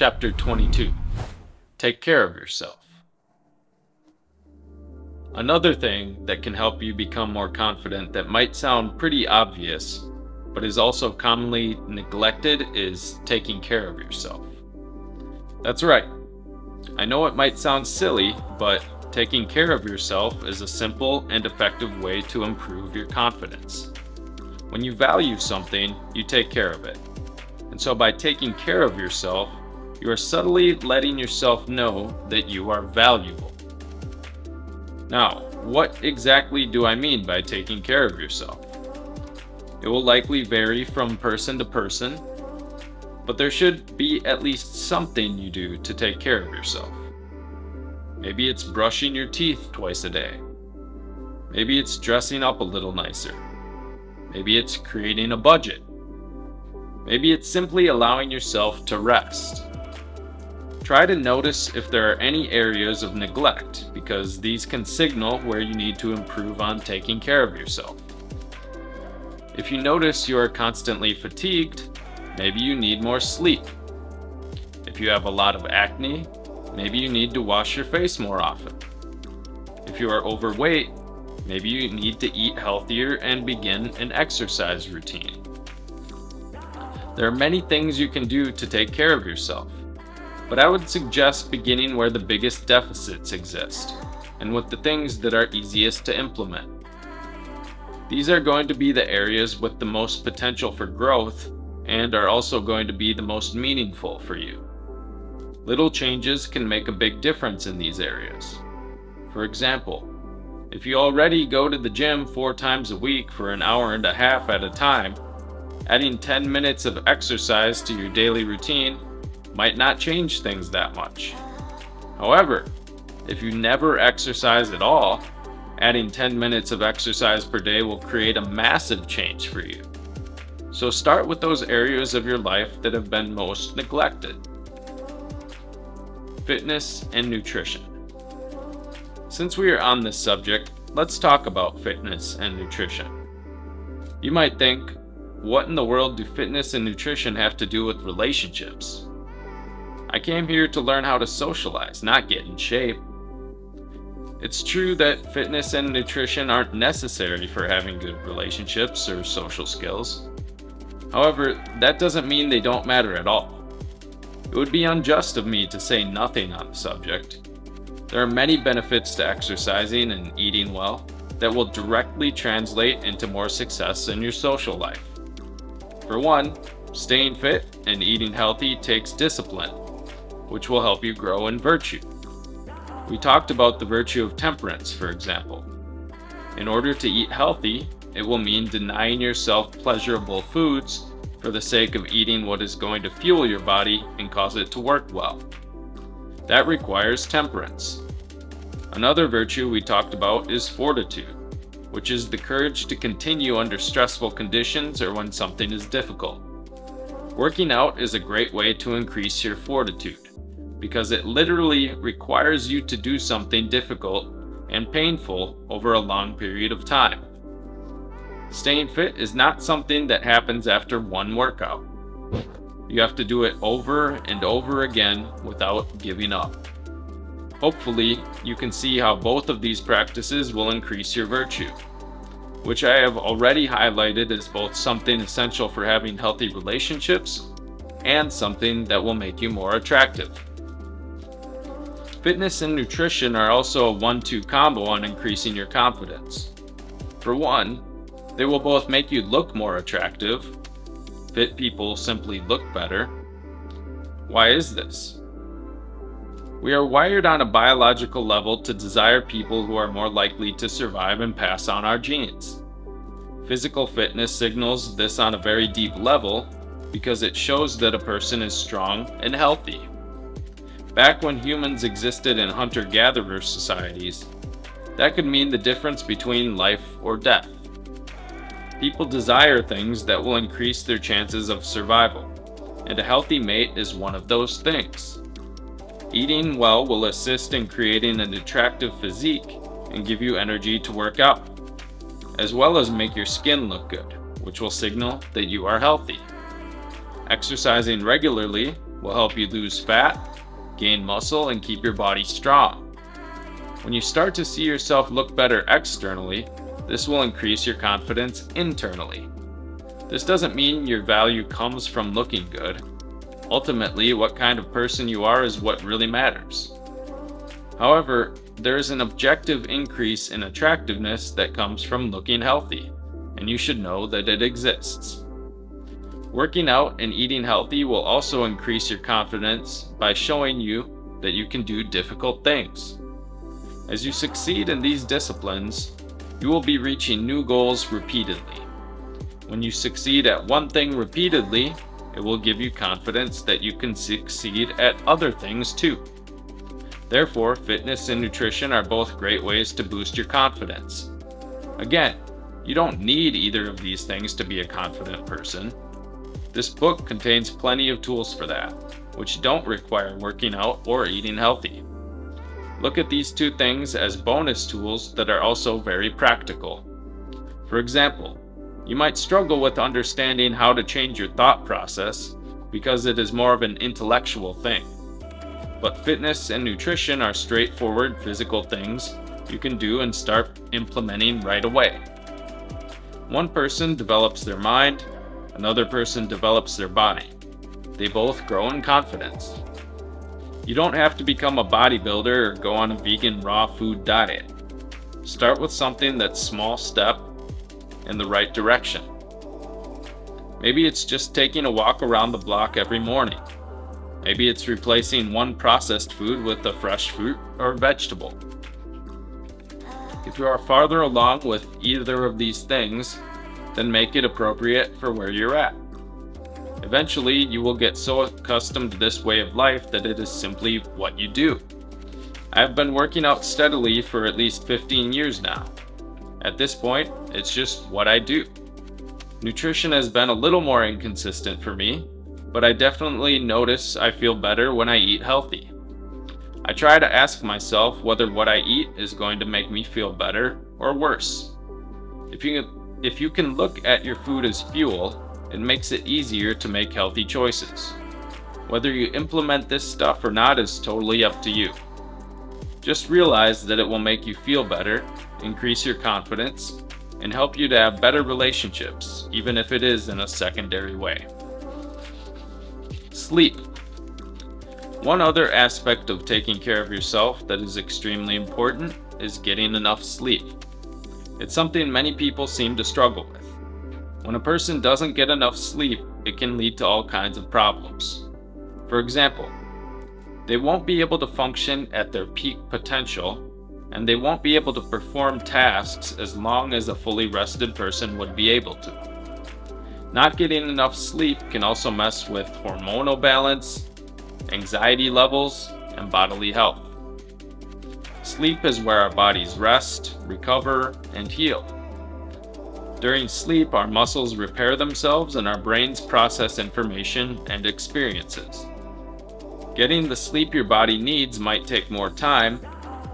Chapter 22. Take care of yourself. Another thing that can help you become more confident that might sound pretty obvious, but is also commonly neglected, is taking care of yourself. That's right. I know it might sound silly, but taking care of yourself is a simple and effective way to improve your confidence. When you value something, you take care of it. And so by taking care of yourself, you are subtly letting yourself know that you are valuable. Now, what exactly do I mean by taking care of yourself? It will likely vary from person to person, but there should be at least something you do to take care of yourself. Maybe it's brushing your teeth twice a day. Maybe it's dressing up a little nicer. Maybe it's creating a budget. Maybe it's simply allowing yourself to rest. Try to notice if there are any areas of neglect, because these can signal where you need to improve on taking care of yourself. If you notice you are constantly fatigued, maybe you need more sleep. If you have a lot of acne, maybe you need to wash your face more often. If you are overweight, maybe you need to eat healthier and begin an exercise routine. There are many things you can do to take care of yourself, but I would suggest beginning where the biggest deficits exist and with the things that are easiest to implement. These are going to be the areas with the most potential for growth and are also going to be the most meaningful for you. Little changes can make a big difference in these areas. For example, if you already go to the gym 4 times a week for an hour and a half at a time, adding 10 minutes of exercise to your daily routine might not change things that much. However, if you never exercise at all, adding 10 minutes of exercise per day will create a massive change for you. So start with those areas of your life that have been most neglected. Fitness and nutrition. Since we are on this subject, let's talk about fitness and nutrition. You might think, what in the world do fitness and nutrition have to do with relationships? I came here to learn how to socialize, not get in shape. It's true that fitness and nutrition aren't necessary for having good relationships or social skills. However, that doesn't mean they don't matter at all. It would be unjust of me to say nothing on the subject. There are many benefits to exercising and eating well that will directly translate into more success in your social life. For one, staying fit and eating healthy takes discipline, which will help you grow in virtue. We talked about the virtue of temperance, for example. In order to eat healthy, it will mean denying yourself pleasurable foods for the sake of eating what is going to fuel your body and cause it to work well. That requires temperance. Another virtue we talked about is fortitude, which is the courage to continue under stressful conditions or when something is difficult. Working out is a great way to increase your fortitude, because it literally requires you to do something difficult and painful over a long period of time. Staying fit is not something that happens after one workout. You have to do it over and over again without giving up. Hopefully, you can see how both of these practices will increase your virtue, which I have already highlighted as both something essential for having healthy relationships and something that will make you more attractive. Fitness and nutrition are also a 1-2 combo on increasing your confidence. For one, they will both make you look more attractive. Fit people simply look better. Why is this? We are wired on a biological level to desire people who are more likely to survive and pass on our genes. Physical fitness signals this on a very deep level because it shows that a person is strong and healthy. Back when humans existed in hunter-gatherer societies, that could mean the difference between life or death. People desire things that will increase their chances of survival, and a healthy mate is one of those things. Eating well will assist in creating an attractive physique and give you energy to work out, as well as make your skin look good, which will signal that you are healthy. Exercising regularly will help you lose fat, gain muscle, and keep your body strong. When you start to see yourself look better externally, this will increase your confidence internally. This doesn't mean your value comes from looking good. Ultimately, what kind of person you are is what really matters. However, there is an objective increase in attractiveness that comes from looking healthy, and you should know that it exists. Working out and eating healthy will also increase your confidence by showing you that you can do difficult things. As you succeed in these disciplines, you will be reaching new goals repeatedly. When you succeed at one thing repeatedly, it will give you confidence that you can succeed at other things too. Therefore, fitness and nutrition are both great ways to boost your confidence. Again, you don't need either of these things to be a confident person. This book contains plenty of tools for that, which don't require working out or eating healthy. Look at these two things as bonus tools that are also very practical. For example, you might struggle with understanding how to change your thought process because it is more of an intellectual thing. But fitness and nutrition are straightforward physical things you can do and start implementing right away. One person develops their mind, another person develops their body. They both grow in confidence. You don't have to become a bodybuilder or go on a vegan raw food diet. Start with something that's a small step in the right direction. Maybe it's just taking a walk around the block every morning. Maybe it's replacing one processed food with a fresh fruit or vegetable. If you are farther along with either of these things, then make it appropriate for where you're at. Eventually, you will get so accustomed to this way of life that it is simply what you do. I have been working out steadily for at least 15 years now. At this point, it's just what I do. Nutrition has been a little more inconsistent for me, but I definitely notice I feel better when I eat healthy. I try to ask myself whether what I eat is going to make me feel better or worse. If you can look at your food as fuel, it makes it easier to make healthy choices. Whether you implement this stuff or not is totally up to you. Just realize that it will make you feel better, increase your confidence, and help you to have better relationships, even if it is in a secondary way. Sleep. One other aspect of taking care of yourself that is extremely important is getting enough sleep. It's something many people seem to struggle with. When a person doesn't get enough sleep, it can lead to all kinds of problems. For example, they won't be able to function at their peak potential, and they won't be able to perform tasks as long as a fully rested person would be able to. Not getting enough sleep can also mess with hormonal balance, anxiety levels, and bodily health. Sleep is where our bodies rest, recover, and heal. During sleep, our muscles repair themselves and our brains process information and experiences. Getting the sleep your body needs might take more time,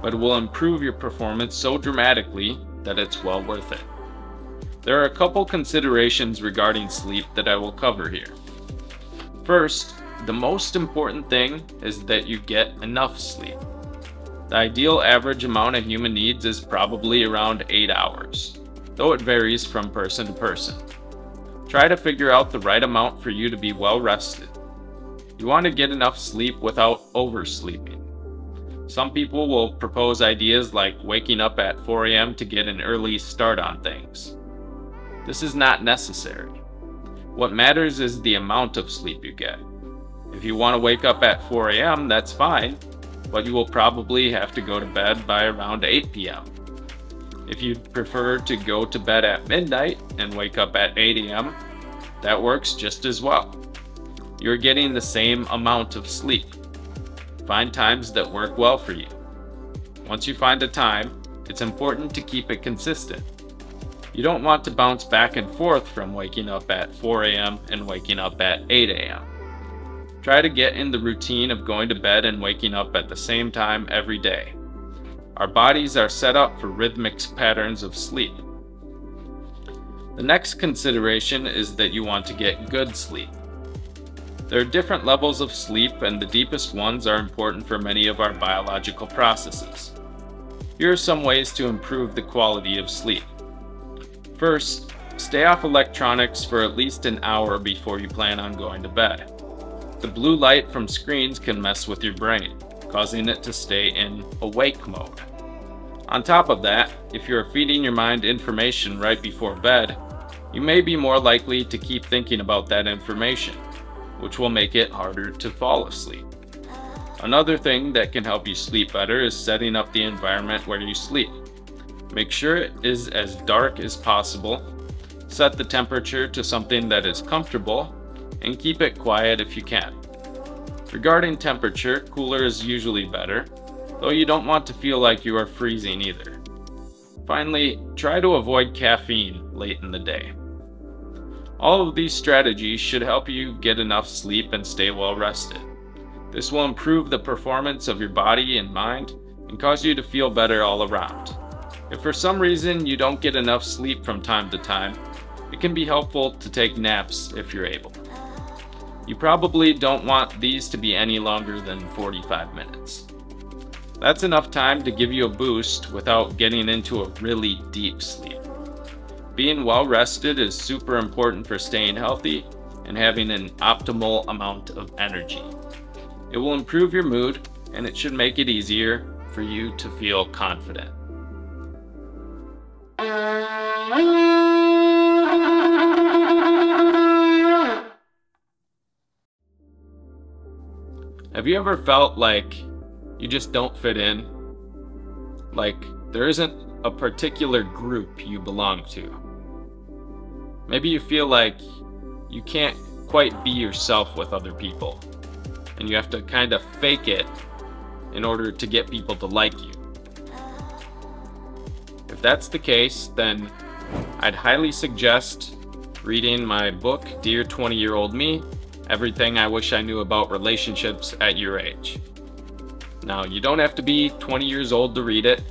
but it will improve your performance so dramatically that it's well worth it. There are a couple considerations regarding sleep that I will cover here. First, the most important thing is that you get enough sleep. The ideal average amount a human needs is probably around 8 hours, though it varies from person to person. Try to figure out the right amount for you to be well rested. You want to get enough sleep without oversleeping. Some people will propose ideas like waking up at 4 a.m. to get an early start on things. This is not necessary. What matters is the amount of sleep you get. If you want to wake up at 4 a.m., that's fine, but you will probably have to go to bed by around 8 p.m. If you'd prefer to go to bed at midnight and wake up at 8 a.m., that works just as well. You're getting the same amount of sleep. Find times that work well for you. Once you find a time, it's important to keep it consistent. You don't want to bounce back and forth from waking up at 4 a.m. and waking up at 8 a.m. Try to get in the routine of going to bed and waking up at the same time every day. Our bodies are set up for rhythmic patterns of sleep. The next consideration is that you want to get good sleep. There are different levels of sleep, and the deepest ones are important for many of our biological processes. Here are some ways to improve the quality of sleep. First, stay off electronics for at least an hour before you plan on going to bed. The blue light from screens can mess with your brain, causing it to stay in awake mode. On top of that, if you are feeding your mind information right before bed, you may be more likely to keep thinking about that information, which will make it harder to fall asleep. Another thing that can help you sleep better is setting up the environment where you sleep. Make sure it is as dark as possible, set the temperature to something that is comfortable, and keep it quiet if you can. Regarding temperature, cooler is usually better, though you don't want to feel like you are freezing either. Finally, try to avoid caffeine late in the day. All of these strategies should help you get enough sleep and stay well rested. This will improve the performance of your body and mind and cause you to feel better all around. If for some reason you don't get enough sleep from time to time, it can be helpful to take naps if you're able. You probably don't want these to be any longer than 45 minutes. That's enough time to give you a boost without getting into a really deep sleep. Being well rested is super important for staying healthy and having an optimal amount of energy. It will improve your mood, and it should make it easier for you to feel confident. Have you ever felt like you just don't fit in? Like there isn't a particular group you belong to? Maybe you feel like you can't quite be yourself with other people, and you have to kind of fake it in order to get people to like you. If that's the case, then I'd highly suggest reading my book, Dear 20 Year Old Me, Everything I Wish I Knew About Relationships at Your Age. Now, you don't have to be 20 years old to read it.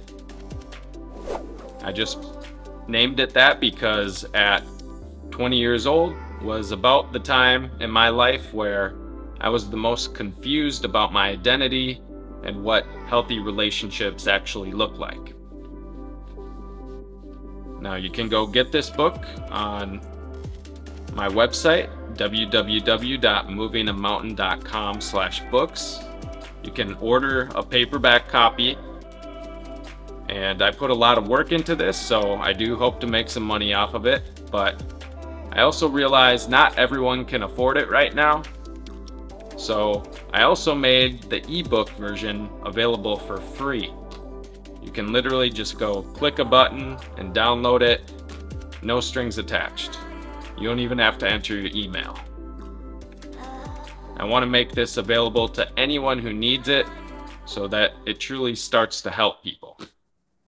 I just named it that because at 20 years old was about the time in my life where I was the most confused about my identity and what healthy relationships actually look like. Now, you can go get this book on my website, www.movingamountain.com/books. You can order a paperback copy, and I put a lot of work into this, so I do hope to make some money off of it, but I also realize not everyone can afford it right now, so I also made the ebook version available for free. You can literally just go click a button and download it, no strings attached. You don't even have to enter your email. I want to make this available to anyone who needs it so that it truly starts to help people.